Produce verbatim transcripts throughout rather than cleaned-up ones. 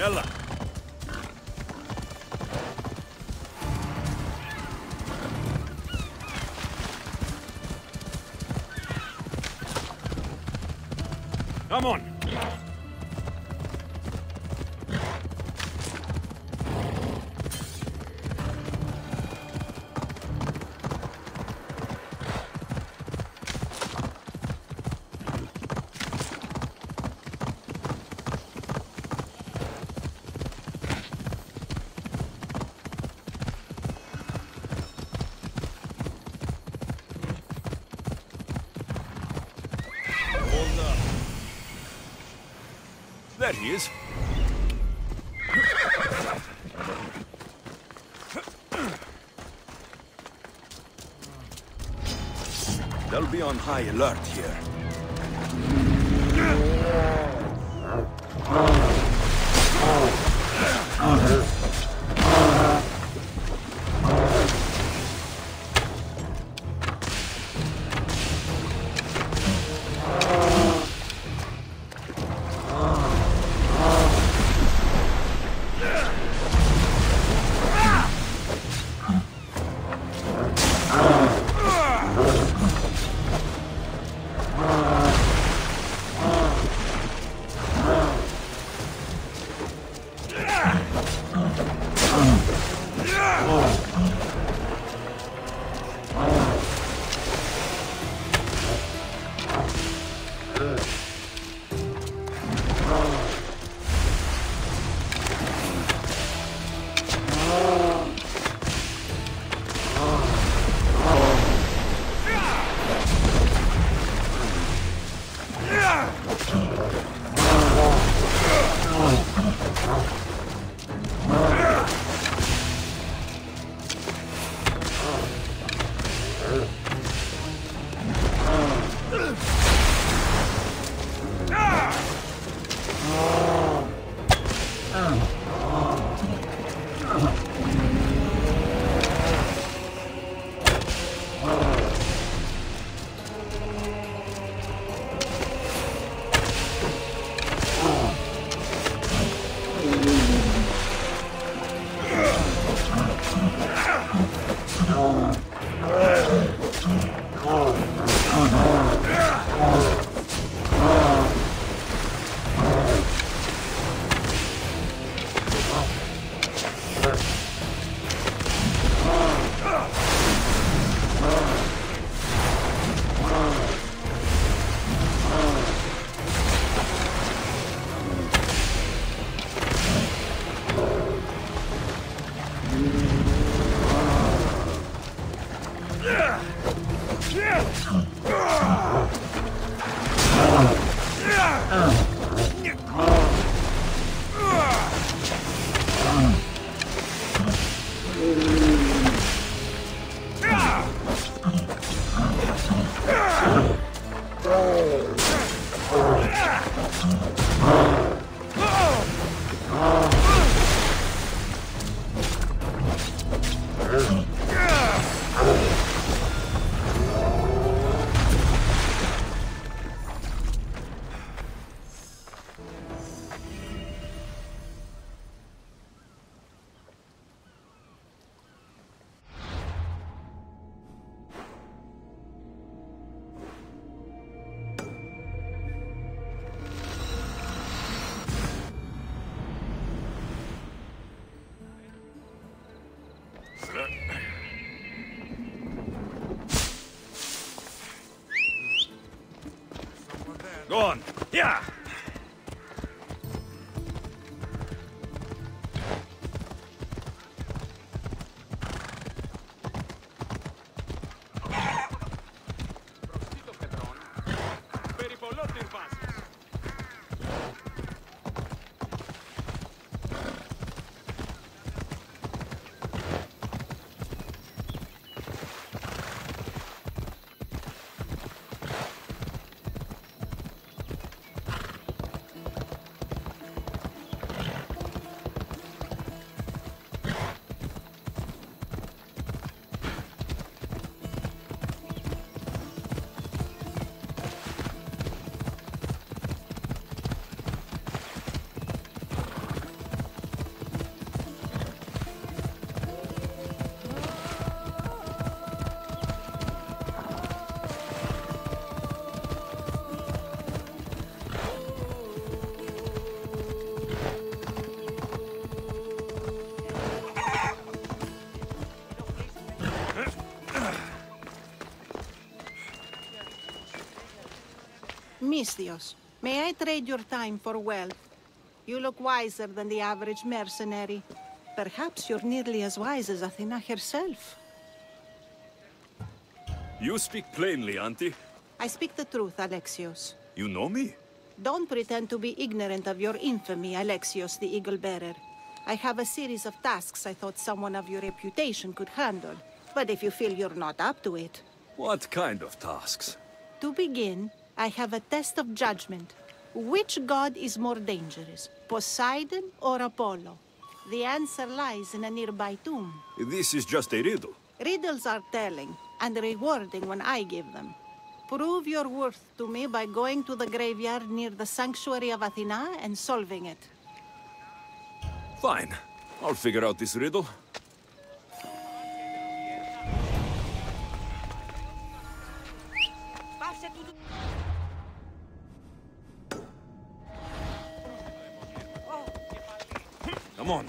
Έλα. Come on. There he is. They'll be on high alert here. Go on. Yeah. Misthios, may I trade your time for wealth? You look wiser than the average mercenary. Perhaps you're nearly as wise as Athena herself. You speak plainly, Auntie. I speak the truth, Alexios. You know me? Don't pretend to be ignorant of your infamy, Alexios the Eagle-Bearer. I have a series of tasks I thought someone of your reputation could handle. But if you feel you're not up to it... What kind of tasks? To begin, I have a test of judgment. Which god is more dangerous, Poseidon or Apollo? The answer lies in a nearby tomb. This is just a riddle. Riddles are telling, and rewarding when I give them. Prove your worth to me by going to the graveyard near the sanctuary of Athena and solving it. Fine. I'll figure out this riddle. Come on.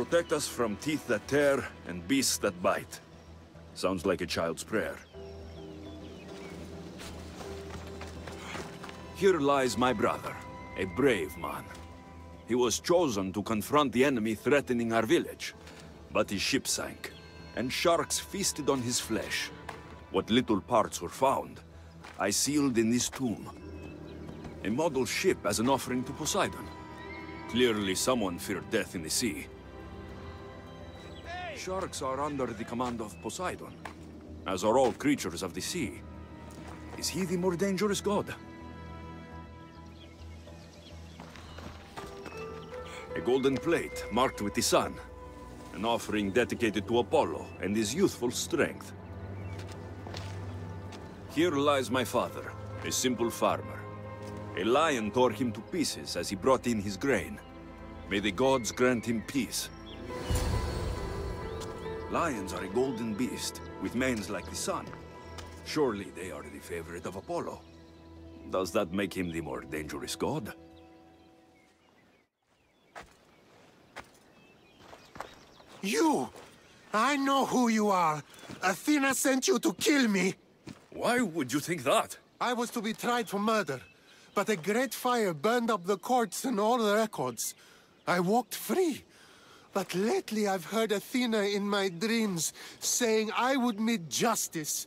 Protect us from teeth that tear and beasts that bite. Sounds like a child's prayer. Here lies my brother, a brave man. He was chosen to confront the enemy threatening our village, but his ship sank, and sharks feasted on his flesh. What little parts were found, I sealed in this tomb. A model ship as an offering to Poseidon. Clearly someone feared death in the sea. Sharks are under the command of Poseidon, as are all creatures of the sea. Is he the more dangerous god? A golden plate marked with the sun, an offering dedicated to Apollo and his youthful strength. Here lies my father, a simple farmer. A lion tore him to pieces as he brought in his grain. May the gods grant him peace. Lions are a golden beast, with manes like the sun. Surely they are the favorite of Apollo. Does that make him the more dangerous god? You! I know who you are! Athena sent you to kill me! Why would you think that? I was to be tried for murder, but a great fire burned up the courts and all the records. I walked free. But lately I've heard Athena in my dreams saying I would meet justice.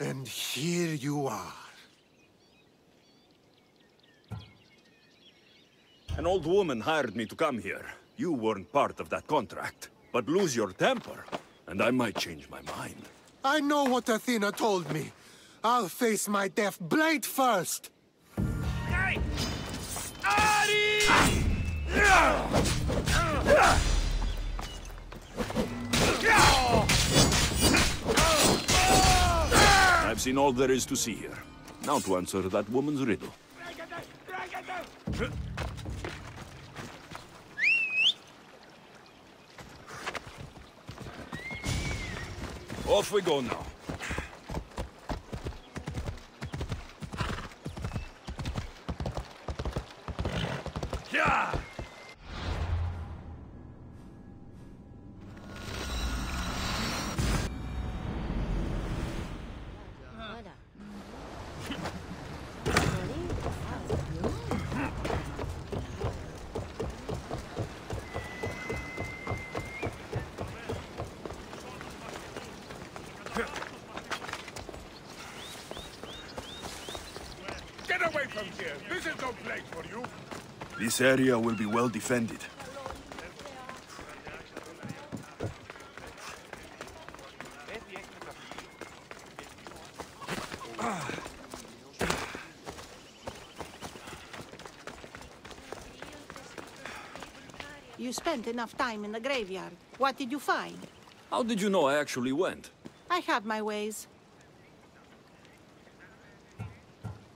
And here you are. An old woman hired me to come here. You weren't part of that contract. But lose your temper, and I might change my mind. I know what Athena told me. I'll face my death blade first. Hey! Ari! I've seen all there is to see here. Now to answer that woman's riddle. Off we go now. Yeah! This is no place for you. This area will be well defended. You spent enough time in the graveyard. What did you find? How did you know I actually went? I have my ways.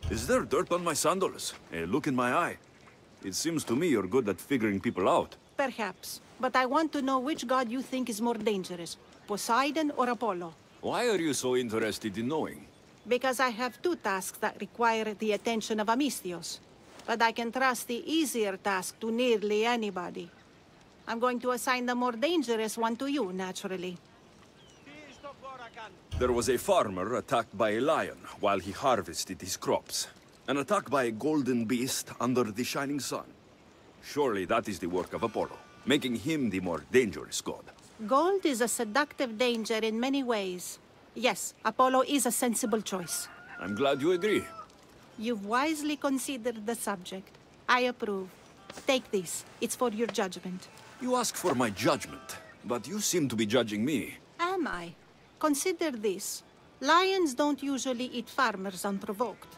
Is there dirt on my sandals? A look in my eye. It seems to me you're good at figuring people out. Perhaps. But I want to know which god you think is more dangerous, Poseidon or Apollo. Why are you so interested in knowing? Because I have two tasks that require the attention of a Misthios. But I can trust the easier task to nearly anybody. I'm going to assign the more dangerous one to you, naturally. There was a farmer attacked by a lion while he harvested his crops. An attack by a golden beast under the shining sun. Surely that is the work of Apollo, making him the more dangerous god. Gold is a seductive danger in many ways. Yes, Apollo is a sensible choice. I'm glad you agree. You've wisely considered the subject. I approve. Take this. It's for your judgment. You ask for my judgment, but you seem to be judging me. Am I? Consider this. Lions don't usually eat farmers unprovoked.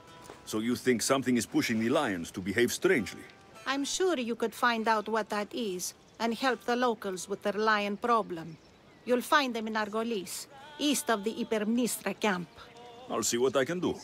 So you think something is pushing the lions to behave strangely? I'm sure you could find out what that is and help the locals with their lion problem. You'll find them in Argolis, east of the Hypermnestra camp. I'll see what I can do.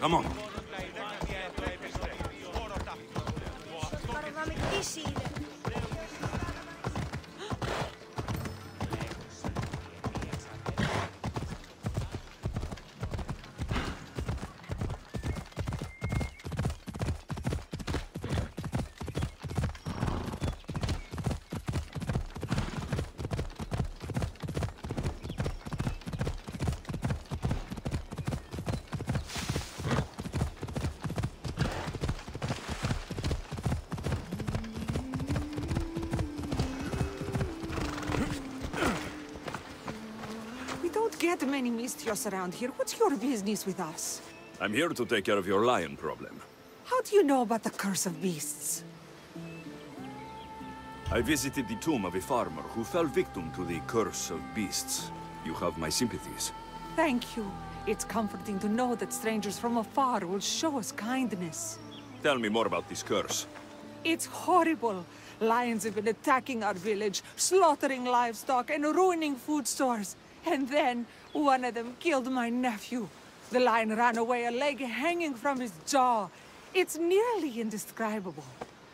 Come on. Get many Misthios around here. What's your business with us? I'm here to take care of your lion problem. How do you know about the curse of beasts? I visited the tomb of a farmer who fell victim to the curse of beasts. You have my sympathies. Thank you. It's comforting to know that strangers from afar will show us kindness. Tell me more about this curse. It's horrible. Lions have been attacking our village, slaughtering livestock, and ruining food stores. And then, one of them killed my nephew. The lion ran away, a leg hanging from his jaw. It's nearly indescribable.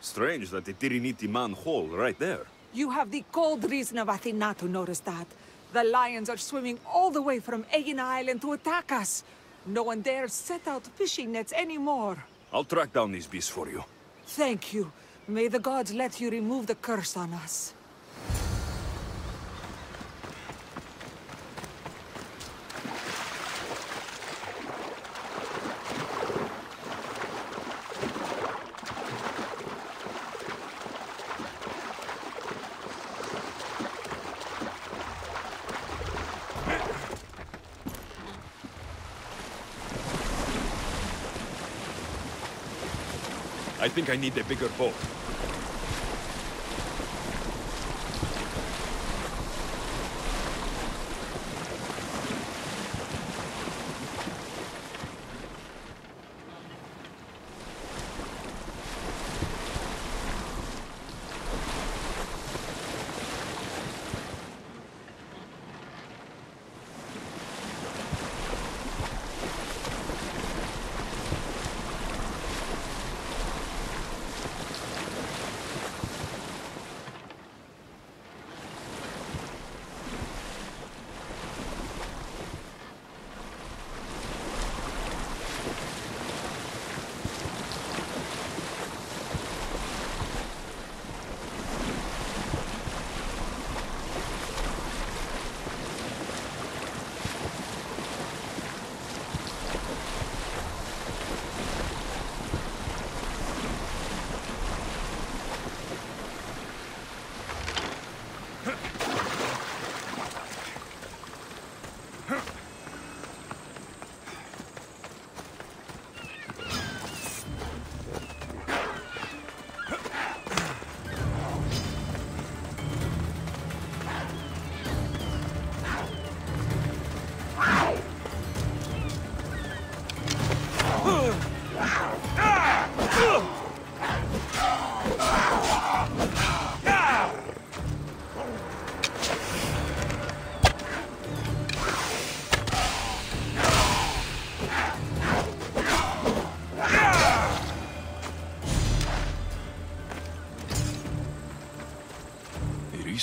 Strange that the Tiriniti manhole right there. You have the cold reason of Athena to notice that. The lions are swimming all the way from Aegina Island to attack us. No one dares set out fishing nets anymore. I'll track down these beasts for you. Thank you. May the gods let you remove the curse on us. I think I need a bigger boat.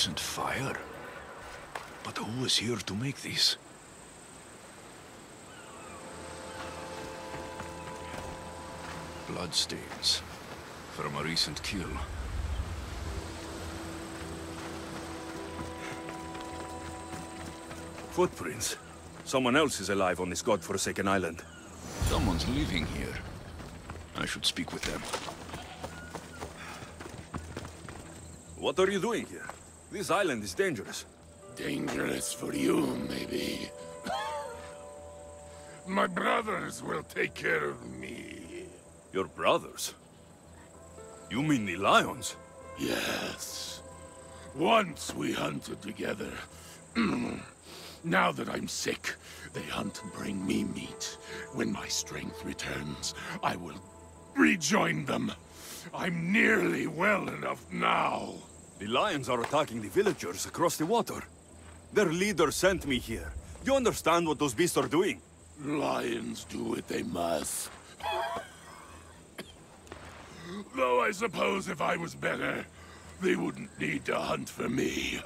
decent fire. But who was here to make these? Bloodstains from a recent kill. Footprints. Someone else is alive on this godforsaken island. Someone's living here. I should speak with them. What are you doing here? This island is dangerous. Dangerous for you, maybe. My brothers will take care of me. Your brothers? You mean the lions? Yes. Once we hunted together. Now that I'm sick, they hunt and bring me meat. When my strength returns, I will rejoin them. I'm nearly well enough now. The lions are attacking the villagers across the water. Their leader sent me here. You understand what those beasts are doing? Lions do what they must. Though I suppose if I was better, they wouldn't need to hunt for me.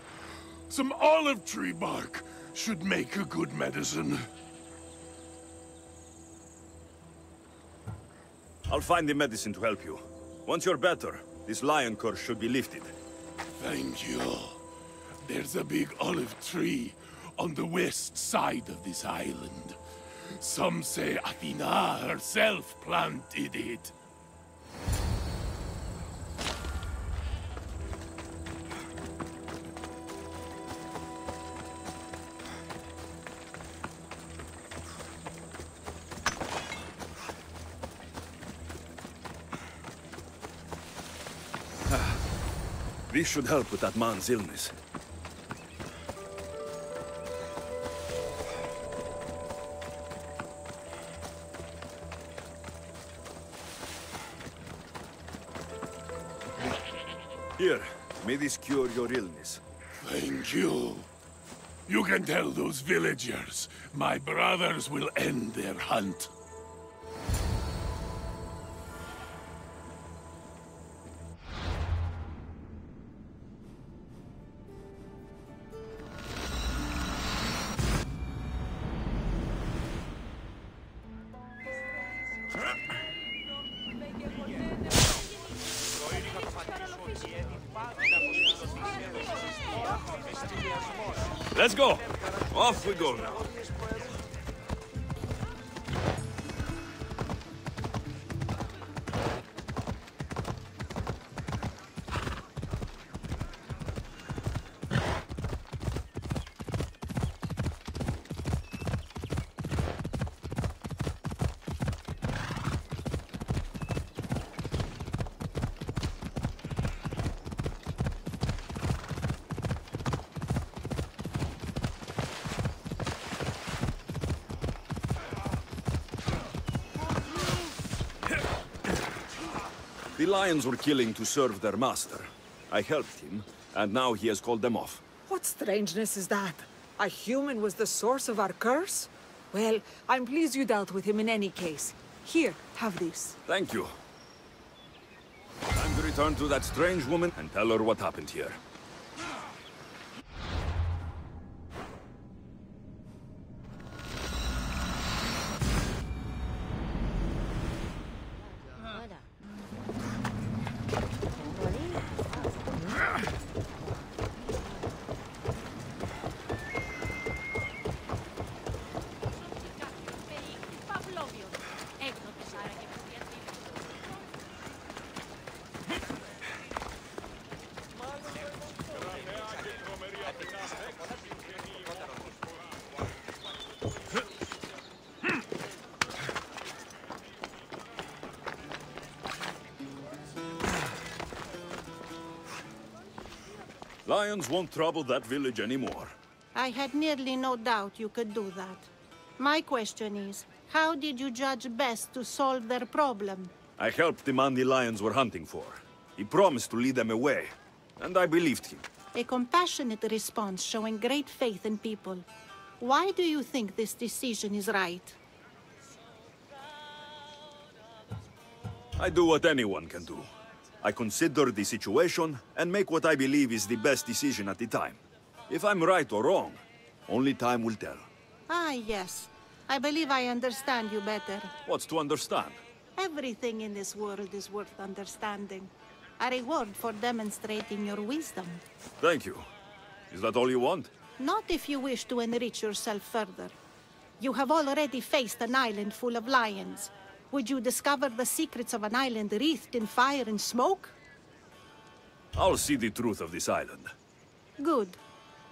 Some olive tree bark should make a good medicine. I'll find the medicine to help you. Once you're better, this lion curse should be lifted. Thank you. There's a big olive tree on the west side of this island. Some say Athena herself planted it. This should help with that man's illness. Here, may this cure your illness. Thank you. You can tell those villagers, my brothers will end their hunt. Let's go! Off we go now. The lions were killing to serve their master. I helped him, and now he has called them off. What strangeness is that? A human was the source of our curse? Well, I'm pleased you dealt with him in any case. Here, have this. Thank you. Time to return to that strange woman and tell her what happened here. Lions won't trouble that village anymore. I had nearly no doubt you could do that. My question is, how did you judge best to solve their problem? I helped the man the lions were hunting for. He promised to lead them away, and I believed him. A compassionate response showing great faith in people. Why do you think this decision is right? I do what anyone can do. I consider the situation and make what I believe is the best decision at the time. If I'm right or wrong, only time will tell. Ah, yes. I believe I understand you better. What's to understand? Everything in this world is worth understanding. A reward for demonstrating your wisdom. Thank you. Is that all you want? Not if you wish to enrich yourself further. You have already faced an island full of lions. Would you discover the secrets of an island wreathed in fire and smoke? I'll see the truth of this island. Good.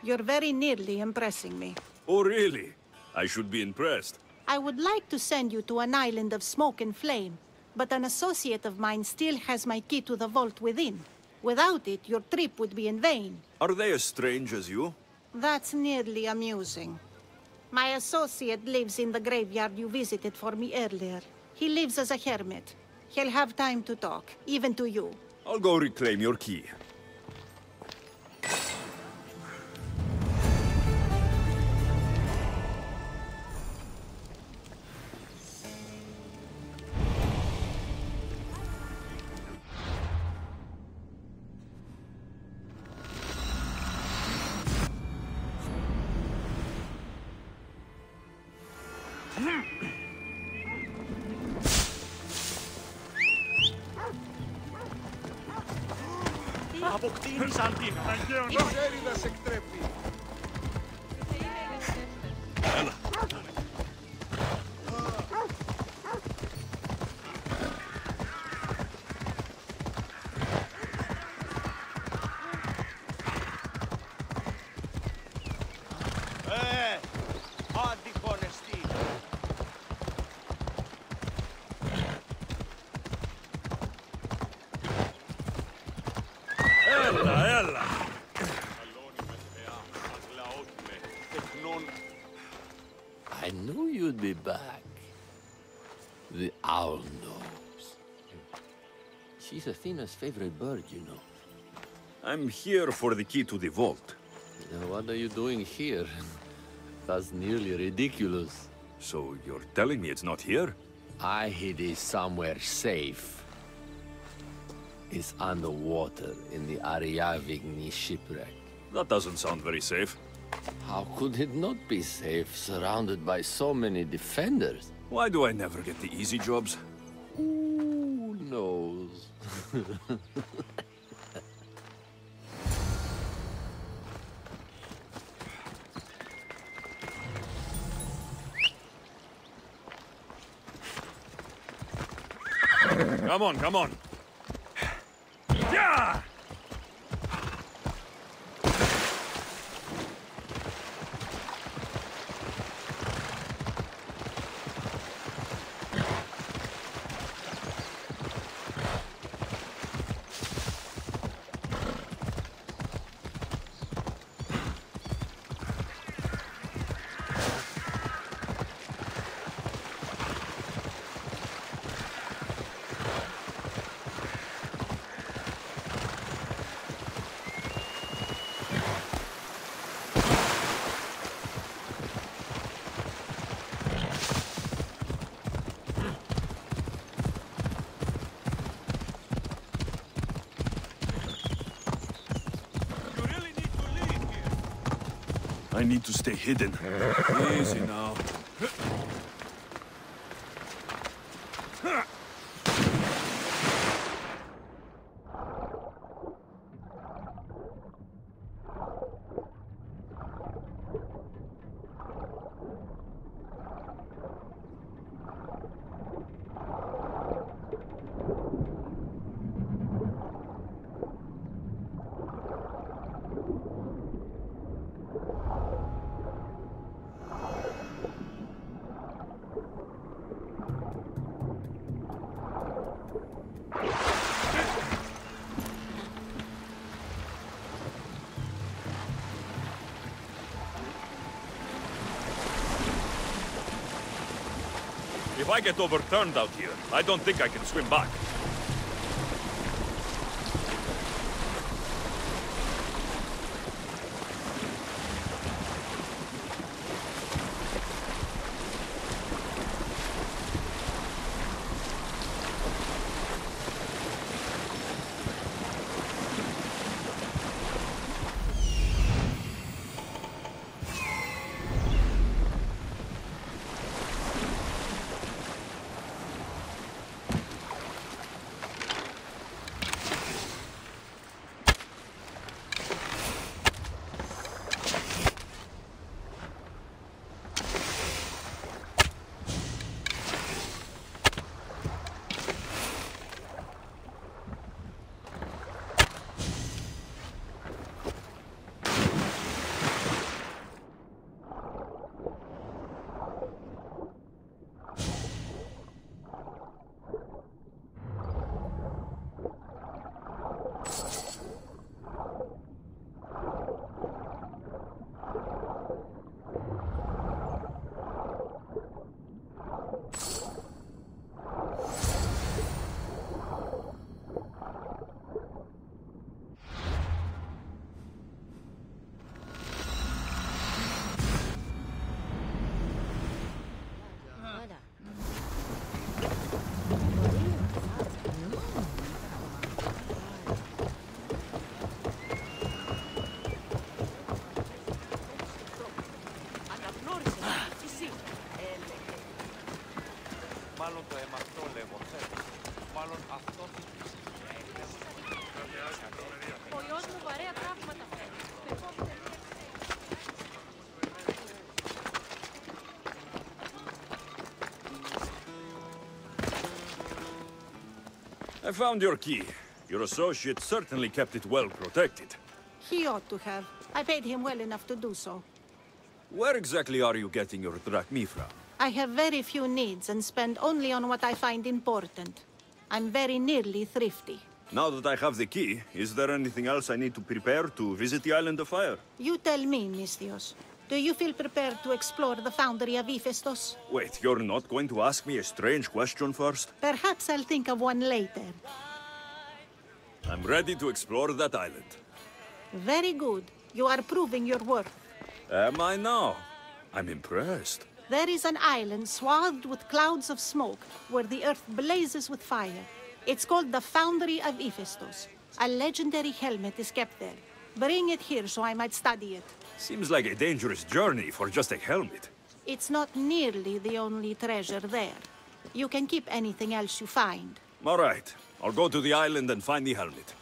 You're very nearly impressing me. Oh, really? I should be impressed. I would like to send you to an island of smoke and flame, but an associate of mine still has my key to the vault within. Without it, your trip would be in vain. Are they as strange as you? That's nearly amusing. My associate lives in the graveyard you visited for me earlier. He lives as a hermit. He'll have time to talk, even to you. I'll go reclaim your key. Back. The owl knows. She's Athena's favorite bird, you know. I'm here for the key to the vault. Now, what are you doing here? That's nearly ridiculous. So you're telling me it's not here? I hid it somewhere safe. It's underwater in the Ariavigni shipwreck. That doesn't sound very safe. How could it not be safe, surrounded by so many defenders? Why do I never get the easy jobs? Who knows? Come on, come on! Yeah! I need to stay hidden. Easy now. If I get overturned out here, I don't think I can swim back. I found your key. Your associate certainly kept it well protected. He ought to have. I paid him well enough to do so. Where exactly are you getting your drachmae from? I have very few needs and spend only on what I find important. I'm very nearly thrifty. Now that I have the key, is there anything else I need to prepare to visit the Island of Fire? You tell me, Misthios. Do you feel prepared to explore the Foundry of Hephaestus? Wait, you're not going to ask me a strange question first? Perhaps I'll think of one later. I'm ready to explore that island. Very good. You are proving your worth. Am I now? I'm impressed. There is an island swathed with clouds of smoke, where the earth blazes with fire. It's called the Foundry of Hephaestus. A legendary helmet is kept there. Bring it here so I might study it. Seems like a dangerous journey for just a helmet. It's not nearly the only treasure there. You can keep anything else you find. All right. I'll go to the island and find the helmet.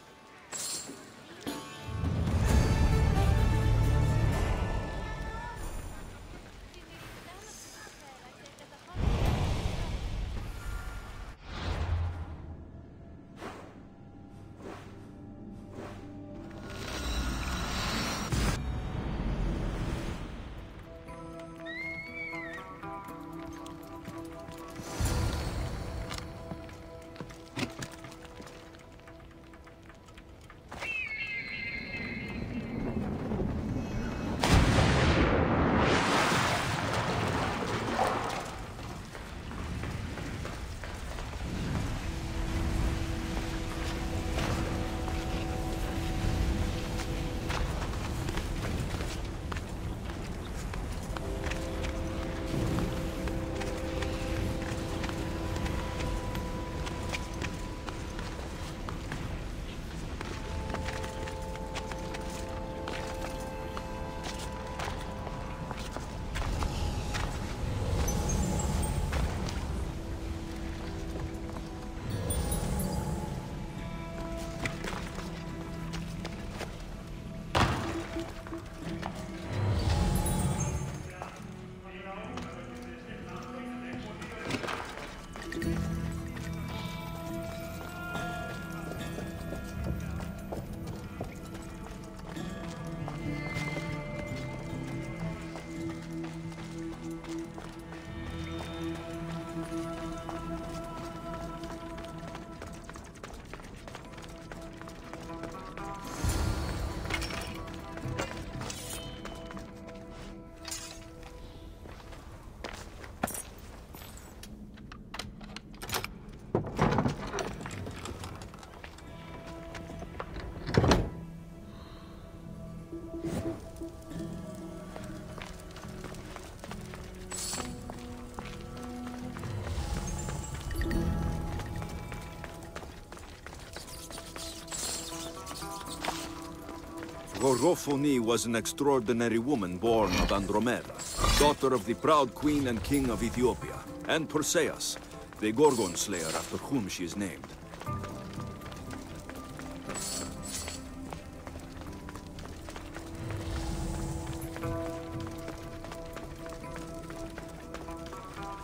Gorgophone was an extraordinary woman born of Andromeda, daughter of the proud queen and king of Ethiopia, and Perseus, the Gorgon slayer after whom she is named.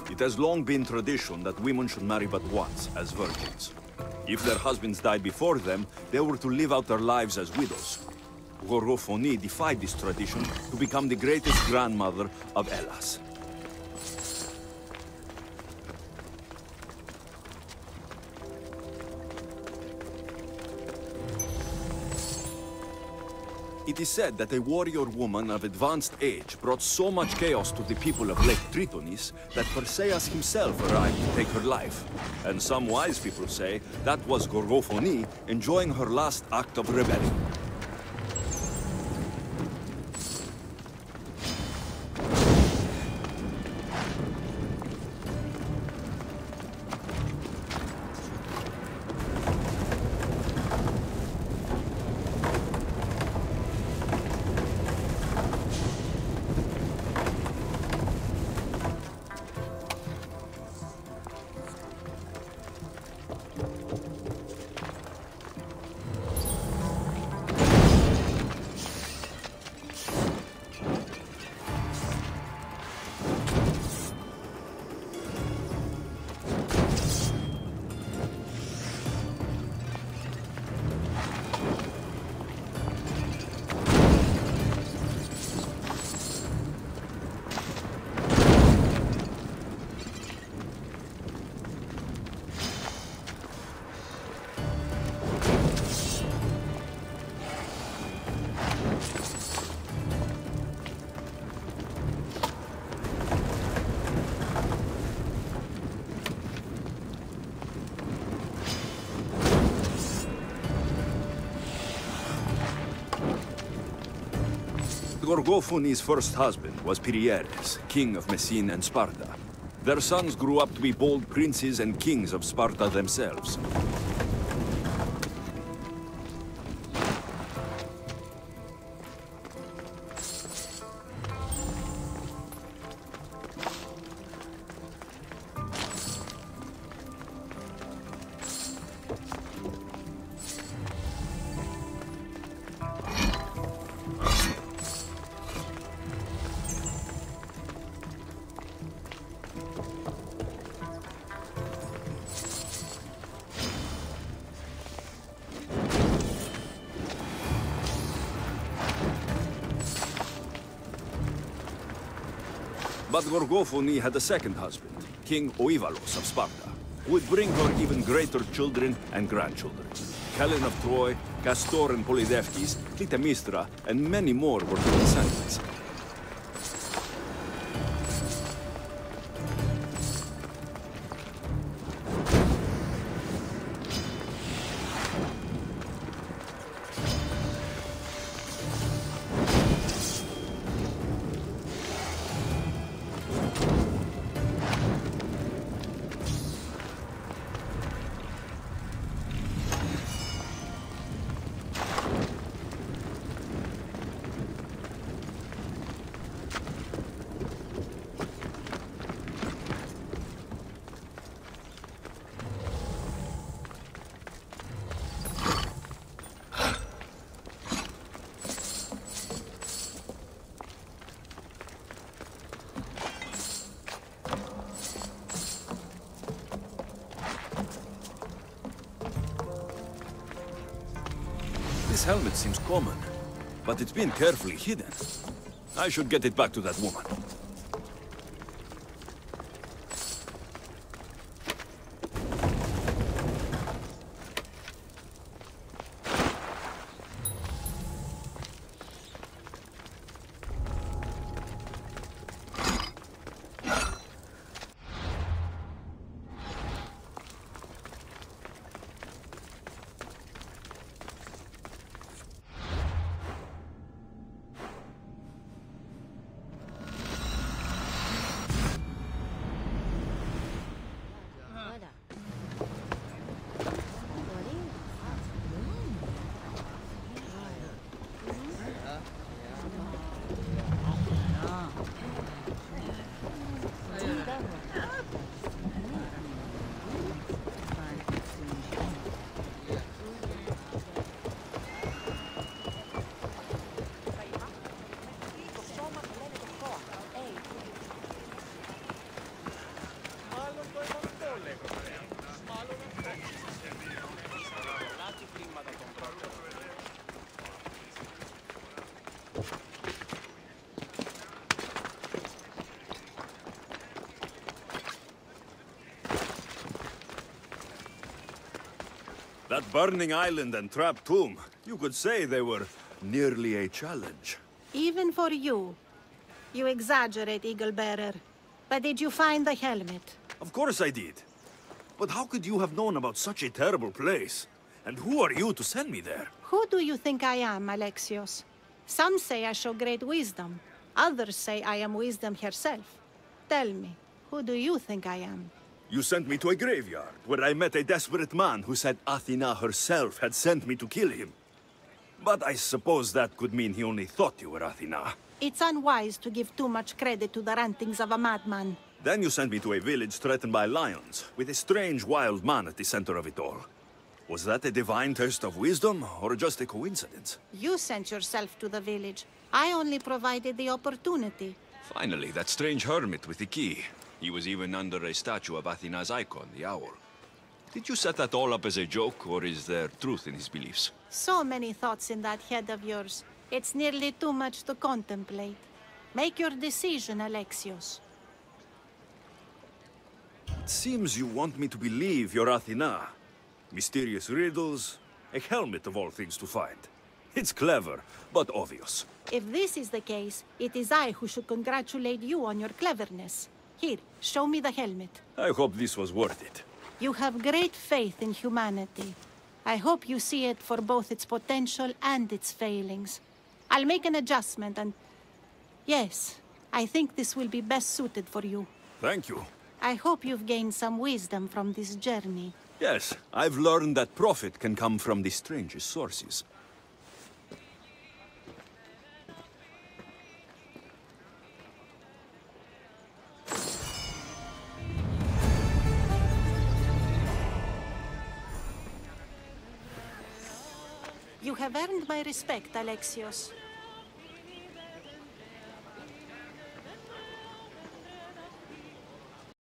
It has long been tradition that women should marry but once as virgins. If their husbands died before them, they were to live out their lives as widows. Gorgophone defied this tradition to become the greatest grandmother of Hellas. It is said that a warrior woman of advanced age brought so much chaos to the people of Lake Tritonis that Perseus himself arrived to take her life. And some wise people say that was Gorgophone enjoying her last act of rebellion. Gorgophone's first husband was Perieres, king of Messine and Sparta. Their sons grew up to be bold princes and kings of Sparta themselves. But Gorgophone had a second husband, King Oivalos of Sparta, who would bring her even greater children and grandchildren. Helen of Troy, Castor and Polydevkis, Clytemnestra, and many more were her descendants. This helmet seems common, but it's been carefully hidden. I should get it back to that woman. That burning island and trap tomb, you could say they were nearly a challenge. Even for you. You exaggerate, Eaglebearer. But did you find the helmet? Of course I did. But how could you have known about such a terrible place? And who are you to send me there? Who do you think I am, Alexios? Some say I show great wisdom. Others say I am wisdom herself. Tell me, who do you think I am? You sent me to a graveyard, where I met a desperate man who said Athena herself had sent me to kill him. But I suppose that could mean he only thought you were Athena. It's unwise to give too much credit to the rantings of a madman. Then you sent me to a village threatened by lions, with a strange wild man at the center of it all. Was that a divine thirst of wisdom, or just a coincidence? You sent yourself to the village. I only provided the opportunity. Finally, that strange hermit with the key. He was even under a statue of Athena's icon, the owl. Did you set that all up as a joke, or is there truth in his beliefs? So many thoughts in that head of yours. It's nearly too much to contemplate. Make your decision, Alexios. It seems you want me to believe you're Athena. Mysterious riddles, a helmet of all things to find. It's clever, but obvious. If this is the case, it is I who should congratulate you on your cleverness. Here, show me the helmet. I hope this was worth it. You have great faith in humanity. I hope you see it for both its potential and its failings. I'll make an adjustment and Yes, I think this will be best suited for you. Thank you. I hope you've gained some wisdom from this journey. Yes, I've learned that profit can come from the strangest sources. You have earned my respect, Alexios.